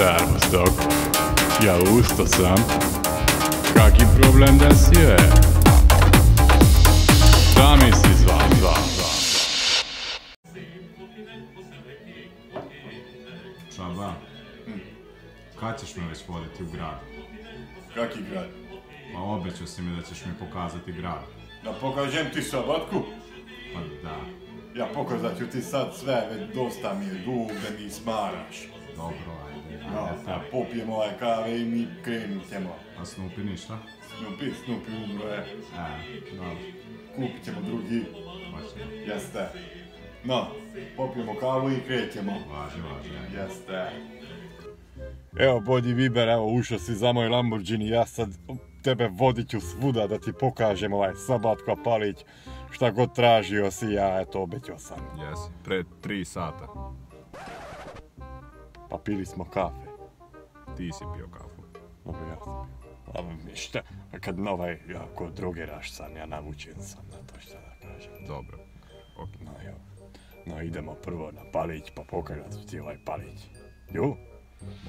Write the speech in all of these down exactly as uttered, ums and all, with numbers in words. Szervusztok! Ja usta sam! Kaki problem danas je? Da mi si zvan, zvan, zvan. Čaba, kad ćeš me već voditi u grad? Kaki grad? Pa obećao si mi da ćeš mi pokazati grad. Da pokažem ti Szabadku? Pa da. Ja pokazat ću ti sad sve, već dosta mi je dug da mi smaraš. Dobro, ajde, ajde tako. Popijem ovaj kave i mi krenu ćemo. A Snupi ništa? Snupi, Snupi umro je. E, dobro. Kupit ćemo drugi. Važno. Jeste. No, popijemo kavu i krećemo. Važno, važno. Jeste. Evo Body Biber, evo ušao si za moj Lamborghini, ja sad tebe vodit ću svuda da ti pokažem ovaj Szabadka, Palić, šta god tražio si, ja eto obećao sam. Jesi, pred tri sata. Pa pili smo kafe. Ti si pio kafu. Dobro, ja sam pio. A šta, kad ovaj, ja kod drogeraš sam, ja navučen sam na to šta da kažem. Dobro, okej. Okay. No jo, no idemo prvo na Palić, pa pokažat ću ti ovaj Palić. Jo?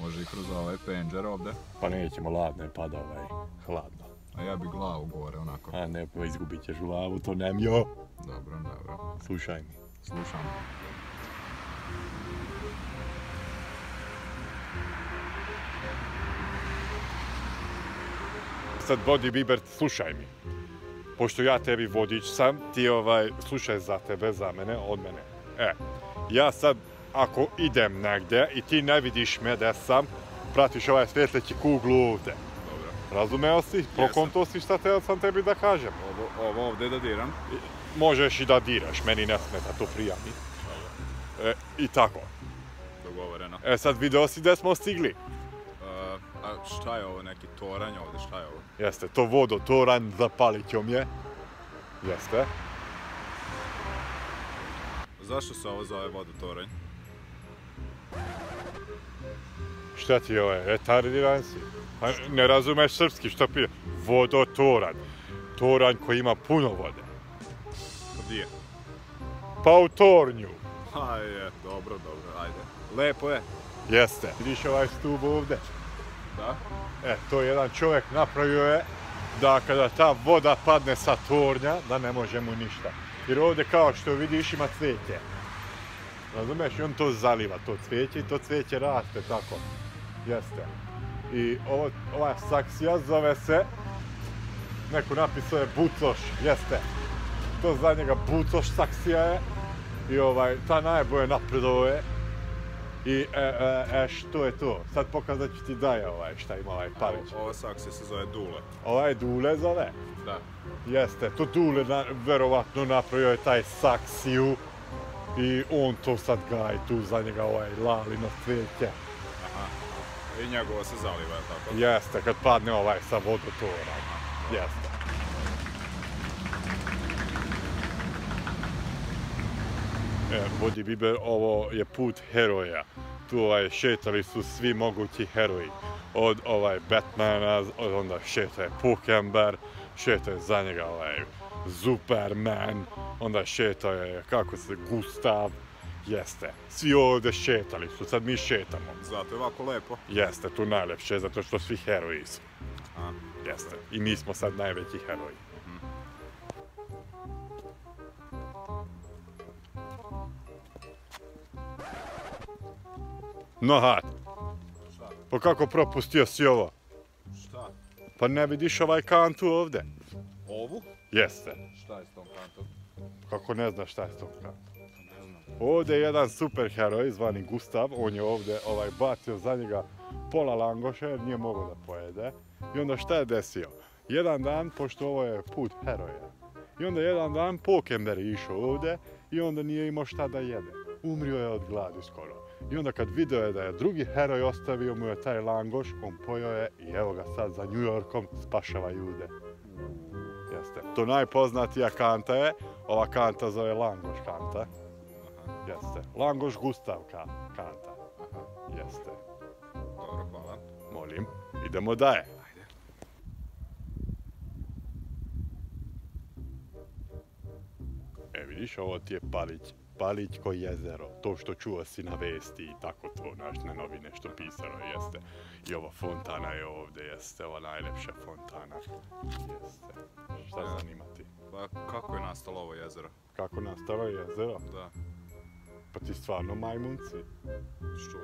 Može i kroz ovaj pendžer ovdje. Pa nećemo, ladno je pada ovaj, hladno. A ja bi glavu gore onako. A ne, pa izgubit ćeš glavu, to nem jo. Dobro, dobro. Slušaj mi. Slušam. Sad Body Biber, slušaj mi. Pošto ja tebi vodič sam, ti ovaj, slušaj za tebe, za mene, od mene. E, ja sad ako idem negdje i ti ne vidiš me da sam, pratiš ovaj svjetleći kuglu ovdje. Razumeo si? Prokonto si šta teo sam tebi da kažem. Ovo, ovo ovdje da diram? Možeš i da diraš, meni ne smeta, to prijatni. E, i tako. Dogovoreno. E sad video si gdje smo stigli. A, a šta je ovo, neki toranj ovdje, šta je ovo? Jeste, to vodo, toranj za Palićom je. Jeste. Zašto se ovo zove vodotoranj? Šta ti je ovo, retardiran si? Ne razumeš srpski, šta pije? Vodotoranj. Toranj koji ima puno vode. Gdje? Pa u tornju. Ajde, dobro, dobro, ajde. Lepo je. Jeste. Vidiš ovaj stup ovdje? Da. E, to je jedan čovjek napravio je da kada ta voda padne sa tornja, da ne može mu ništa. Jer ovdje kao što vidiš ima cvjeće. Razumeš? I on to zaliva, to cvijeće, i to cvijeće raste, tako. Jeste. I ovo, ova saksija zove se, neko napisao je bucoš, jeste. To za njega bucoš saksija je. I ovaj, ta najbolje napredovo je. I e, e, e, što je to? Sad pokazat ću ti daje ovaj, šta ima ovaj Palić. Ova saksija se zove dule. Ovaj dule zove? Da. Jeste, to dule na, verovatno napravio je taj saksiju. I on to sad gaji tu za njega ovaj lalino cvijeće. Aha, i njegovo se zaliva, je tako? Jeste, kad padne ovaj sa vodotora. Jeste. E, Body Biber, ovo je put heroja. Tu ovaj, šetali su svi mogući heroji. Od ovaj Betmana, od onda šeta je Pokember, šeta je za njega ovaj Superman, onda šeta je, kako se, Gustav, jeste. Svi ovdje šetali su, sad mi šetamo. Zato je ovako lepo. Jeste, tu najljepše, zato što svi heroji su. A. Jeste, i mi smo sad najveći heroji. Mm. No hat, pa kako propustio si ovo? Šta? Pa ne vidiš ovaj kantu ovdje? Ovu? Jeste. Šta je s tom kantom? Kako ne znaš šta je s tom kantom? Ne znam. Ovdje je jedan super heroj zvani Gustav, on je ovdje ovaj, bacio za njega pola langoša jer nije mogao da pojede. I onda šta je desio? Jedan dan, pošto ovo je put heroja, i onda jedan dan Pokember je išao ovdje i onda nije imao šta da jede. Umrio je od gladi skoro. I onda kad video je da je drugi heroj ostavio mu je taj langoš, on pojeo je i evo ga sad za New Yorkom spašava ljude. Jeste. To najpoznatija kanta je, ova kanta zove Langoš kanta. Jeste. Langoš Gustav kanta. Jeste. Dobro, hvala. Molim, idemo dalje. Ajde. E vidiš, ovo ti je Palić. Palićko jezero, to što čuo si na vesti i tako to, naš na novine što pisano jeste. I ova fontana je ovdje, jeste, ova najljepša fontana. Jeste. Šta zanima ti? Pa kako je nastalo ovo jezero? Kako nastalo je jezero? Da. Pa ti stvarno majmunci. Što?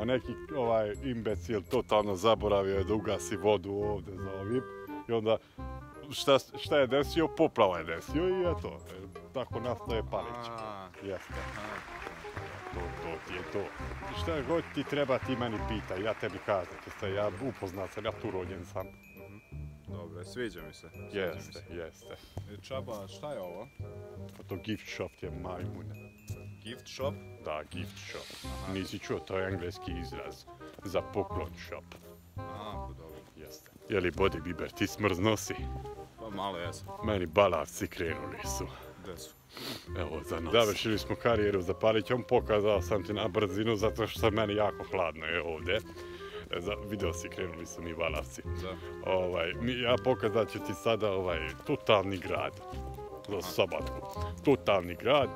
A neki ovaj imbecil totalno zaboravio je da ugasi vodu ovdje za ovim i onda šta, šta je desio? Poplava je desio i eto, tako nastaje Palić. Jeste. To, to ti je to. Šta god ti treba ti meni pita, ja tebi kažem, ja upoznat sam, ja tu rođen sam. Dobro, sviđa mi se. Sviđa jeste, mi se. Jeste. E, Čaba, šta je ovo? Pa to gift shop je majmuna. Gift shop? Da, gift shop. Aha. Nisi čuo, to je engleski izraz za poklon shop. Aha, dobro. Jeste. Jeli Body Biber, ti smrz nosi? Pa malo jesam. Meni balavci krenuli su. Gde su? Evo, za nos. Završili smo karijeru za Palićom, pokazao sam ti na brzinu, zato što meni jako hladno je ovdje. Za, video si, krenuli su mi valavci. Ovaj, ja pokazat ću ti sada ovaj totalni grad. Za Szabadku. Totalni grad,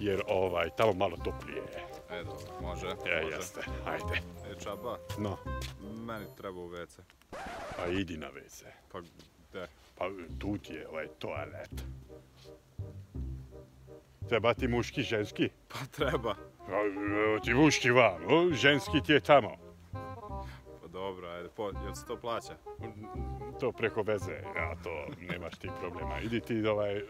jer ovaj, tamo malo toplije je. E, dobro, može. E, može. Jeste, hajde. E, Čaba, no. Meni treba u ve ce. Pa idi na ve ce. Pa gde? Pa tu ti je ovaj toalet. Treba ti muški, ženski? Pa treba. Pa, ti muški vam, o? Ženski ti je tamo. Dobro, ajde, jel se to plaća? To preko veze, ja to, nemaš ti problema. Idi ti, ovaj,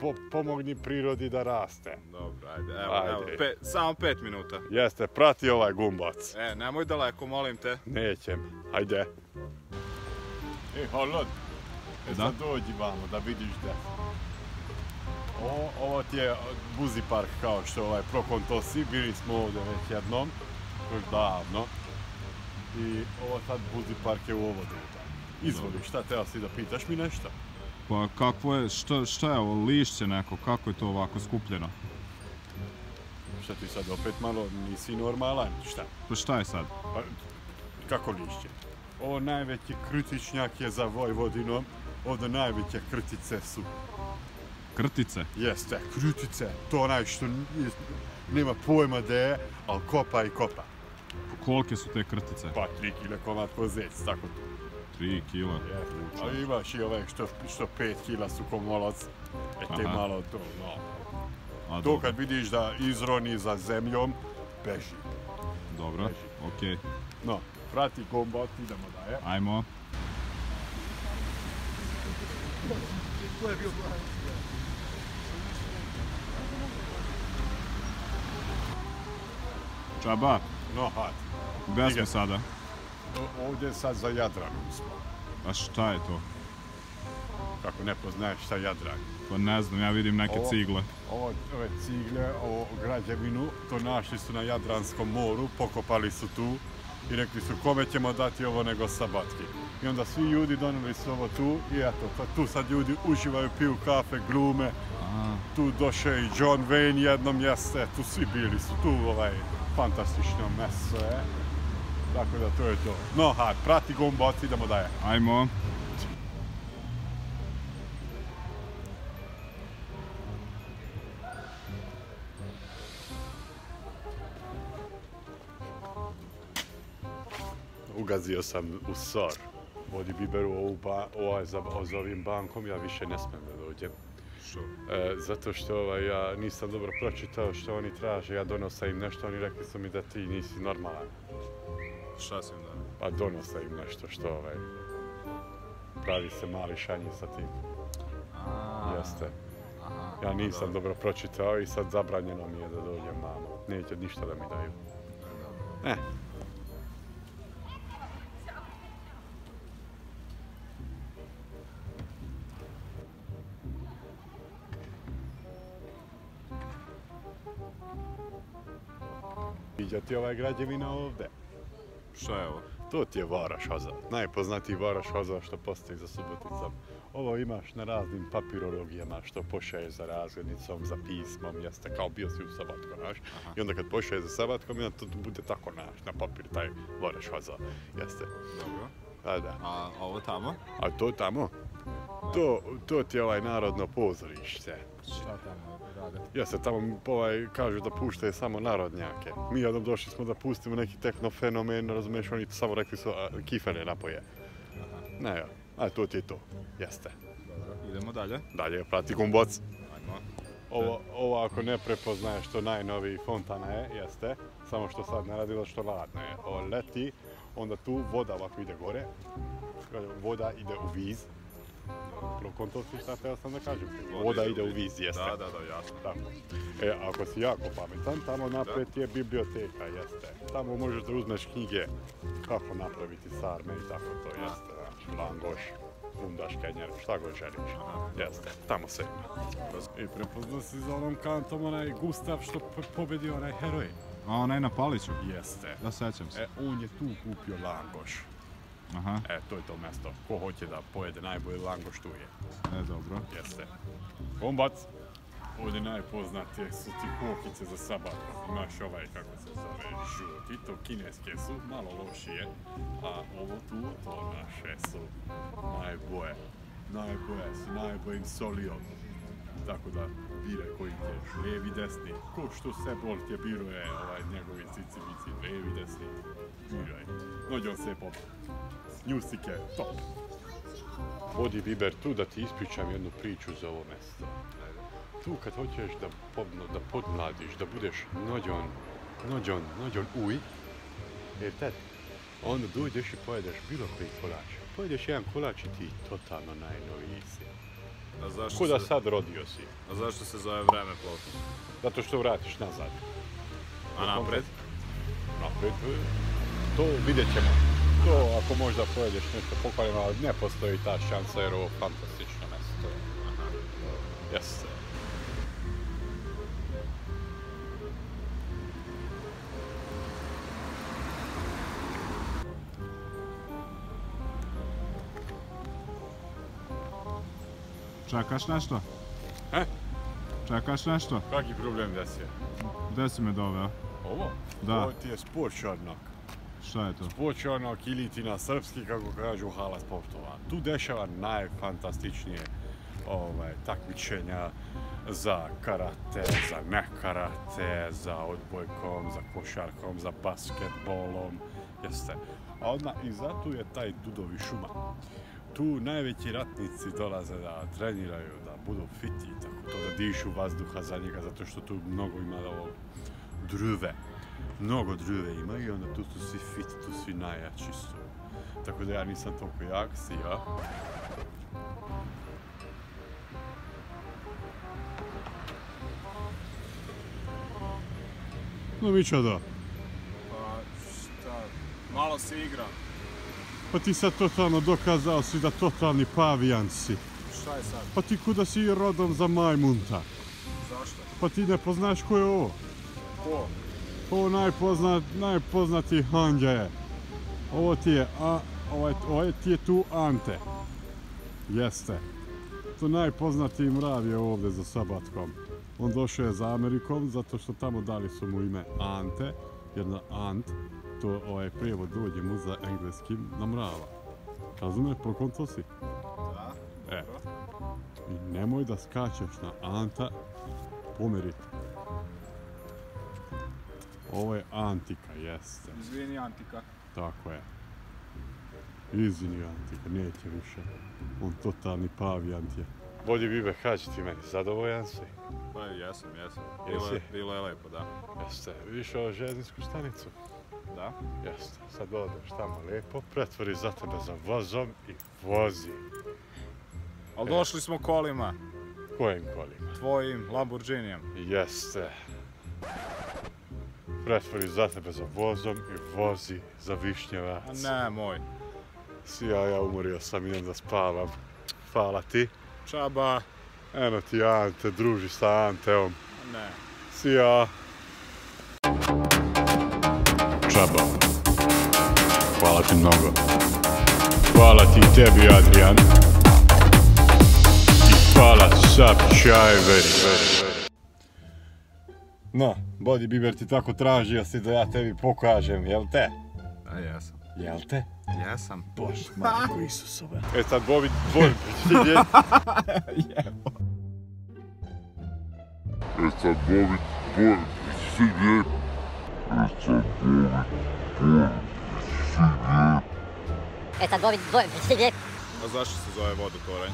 po, pomogni prirodi da raste. Dobro, ajde, evo, ajde. evo, pe, samo pet minuta. Jeste, prati ovaj gumbac. E, nemoj daleko, molim te. Nećem, ajde. E, holod, e, sad dođi vamo da vidiš da. O, ovo ti je buzi park kao što ovaj Prokon Tosi, bili smo ovdje već jednom, još davno. I ovo sad buzi park je u ovo deta. Izvoli, šta treba si da pitaš mi nešto? Pa kako je, šta, šta je ovo lišće neko, kako je to ovako skupljeno? Šta ti sad opet malo nisi normalan, šta? Pa šta je sad? Pa, kako lišće? Ovo najveći krtičnjak je za Vojvodinom, ovdje najveće krtice su. Krtice? Jeste, krtice, to onaj što nema pojma da je, ali kopa i kopa. Kolike su te krtice? Pa tri kile komad ko zec, tako to. Tri kila? Jeste. A imaš i ove što, što pet kila su komolac, e te aha. Malo to, no. To kad vidiš da izroni za zemljom, beži. Dobro, okej. Okay. No, prati gombac, idemo dalje. Ajmo. To je bio pravi. Čaba. No, hajde. Gdje smo sada? Ovdje sad za Jadranom smo. A šta je to? Kako ne poznaješ šta Jadran? Pa ne znam, ja vidim neke ovo, cigle. Ovo, ove cigle, ovo građevinu, to našli su na Jadranskom moru, pokopali su tu i rekli su kome ćemo dati ovo nego Szabadki. I onda svi ljudi doneli su ovo tu i eto, tu sad ljudi uživaju, piju kafe, glume. Aha. Tu došao i John Wayne jednom jeste, tu svi bili su, tu ovaj... Fantastično meso je, tako da to je to. No, hajde, prati gombac, idemo dalje. Ajmo. Ugazio sam u sor. Vodi Biberu ovaj za ovim bankom, ja više ne smijem da dođem. E, zato što ovaj, ja nisam dobro pročitao što oni traže, ja donosa im nešto, oni rekli su mi da ti nisi normalan. Šta si im dao? Pa donosa im nešto što ovaj, pravi se mali šanji sa tim. A... Jeste. Aha, ja nisam dobro. dobro pročitao i sad zabranjeno mi je da dođem mamo. Neće ništa da mi daju. Ne. Eh. Viđa ti ovaj građevina ovdje. Šta je ovo? To ti je Városháza. Najpoznatiji Városháza što postoji za Suboticom. Ovo imaš na raznim papirologijama što pošalješ za razglednicom, za pismom, jeste kao bio si u Szabadku, naš. Aha. I onda kad pošalješ za Szabadkom, onda to bude tako naš, na papir, taj Városháza, jeste. Dobro. Da, da. A ovo tamo? A to tamo? To, to ti je ovaj narodno pozorište. Šta tamo radite? Jeste, tamo ovaj, kažu da puštaju samo narodnjake. Mi jednom došli smo da pustimo neki tehnofenomen, razumiješ, oni samo rekli su a, kifere napoje. Aha. Ne, ja. A to ti je to. Jeste. Dobro, idemo dalje. Dalje, prati gumbac. Ajmo. Ovo, ovo ako ne prepoznaješ što najnoviji fontana je, jeste. Samo što sad ne radi, da što ladno je. Ovo leti, onda tu voda ovako ide gore. Voda ide u viz. Prokontrol si šta teo sam da kažem. Voda ide u viz, jeste. Da, da, da, jasno. E, ako si jako pametan, tamo napred je biblioteka, jeste. Tamo možeš da uzmeš knjige kako napraviti sarme i tako to, jeste. Langoš, bundaš, kenjer, šta god želiš. Jeste, tamo se ima. I prepoznao si za onom kantom onaj Gustav što pobedio onaj heroj. A onaj na Paliću? Jeste. Da sećam se. E, on je tu kupio langoš. Aha. E, to je to mjesto. Ko hoće da pojede najbolji langoš, tu je. E, dobro. Jeste. Kombac! Ovdje najpoznatije su ti kokice za Szabadku. Imaš ovaj, kako se zove, žuti, to kineske su, malo lošije. A ovo tu, to naše su najboje. Najboje su, najbojim solijom. Tako da bire koji ti je lijevi, desni. Ko što se bol ti je biruje ovaj, njegovi cici, bici, lijevi, desni. Biraj. Nođo se pop. Njusike, top. Body Biber tu da ti ispričam jednu priču za ovo mjesto. Tu kad hoćeš da, podno, da podmladiš, da budeš nođon, nođon, nođon uj, jer tad onda dojdeš i pojedeš bilo koji kolač. Pojedeš jedan kolač i ti totalno najnoviji si. Ko da sad rodio si. A zašto se zove vreme plotno? Zato što vratiš nazad. A napred? Napred, to vidjet ćemo. To ako možda pojedeš nešto pokvareno, ali ne postoji ta šansa jer ovo fantastično mjesto. Jeste. Čekaš nešto? He? Čekaš nešto? Kaki problem da si je? Gde si me doveo? Ovo? Da. Ovo ti je sportčarnak. Šta je to? Sportčarnak ili ti na srpski, kako kažu, Hala Sportova. Tu dešava najfantastičnije ovaj, takmičenja za karate, za ne karate, za odbojkom, za košarkom, za basketbolom. Jeste. A odmah i zato je taj dudovi šuma. Tu najveći ratnici dolaze da treniraju, da budu fiti i tako to, da dišu vazduha za njega, zato što tu mnogo ima ovo drve. Mnogo drve ima i onda tu su svi fiti, tu svi najjači su. Tako da ja nisam toliko jak, si ja. No mi ću da. Pa šta, malo se igram. Pa ti sad totalno dokazao si da totalni pavijan si. Šta je sad? Pa ti kuda si rodom za majmunta. Zašto? Pa ti ne poznaš ko je ovo? Ko? Ovo najpoznat, najpoznatiji Hanđa je. Ovo ti je, a, ovaj, ovaj ti je tu Ante. Jeste. To najpoznatiji mrav je ovdje za Szabadkom. On došao je za Amerikom zato što tamo dali su mu ime Ante, jedna Ant. To ovaj prijevod dođe mu za engleskim na mrava. Razume, prokonto si? Da, e. I nemoj da skačeš na Anta, pomeri. Ovo je Antica, jeste. Izvini Antica. Tako je. Izvini Antica, neće više. On totalni pavijant je. Body Biber, kaži ti meni, zadovoljan si? Pa jesam, jesam. Jesi? Bilo je lepo, da. Jeste, vidiš ovo željezničku stanicu? Da. Jeste, sad odeš tamo lijepo, pretvori za tebe za vozom i vozi. Ali došli smo kolima. Kojim kolima? Tvojim Lamborghinijem. Jeste. Pretvori za tebe za vozom i vozi za Višnjevac. Ne, moj. Sija, ja umorio sam, idem da spavam. Hvala ti. Čaba. Eno ti Ante, druži sa Anteom. Ne. Sija. Čaba, hvala ti mnogo. Hvala ti i tebi, Adrijan. I hvala sap čaj veri. No, Body Biber ti tako tražio si da ja tebi pokažem, jel te? Da, jesam. Jel te? Jesam. Bož, majko Isusove. E sad, Bobi, Bobi, ti djeti. It's a Body Biber cigarette. It's a Body Biber cigarette. It's a Body Biber cigarette. A zašto se zove vodotoranj?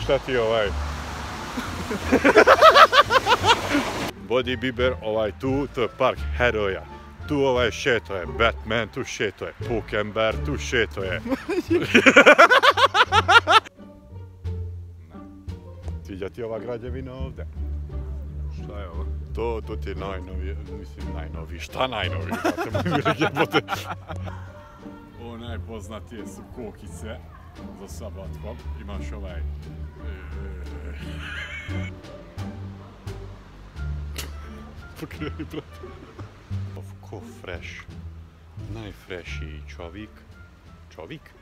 Šta ti je ovaj? Body Biber, ovaj tu, to je park heroja. Tu ovaj šeto je Betmen, tu šeto je Pokember, tu šeto je... Sviđa ti ova građevina ovdje? Šta je ovo? To, to ti je najnovije, mislim najnovije, šta najnovije? Ovo najpoznatije su kokice za Szabadkom, imaš ovaj... Pokreni, brate. Ko fresh, najfreshiji čovjek, čovjek?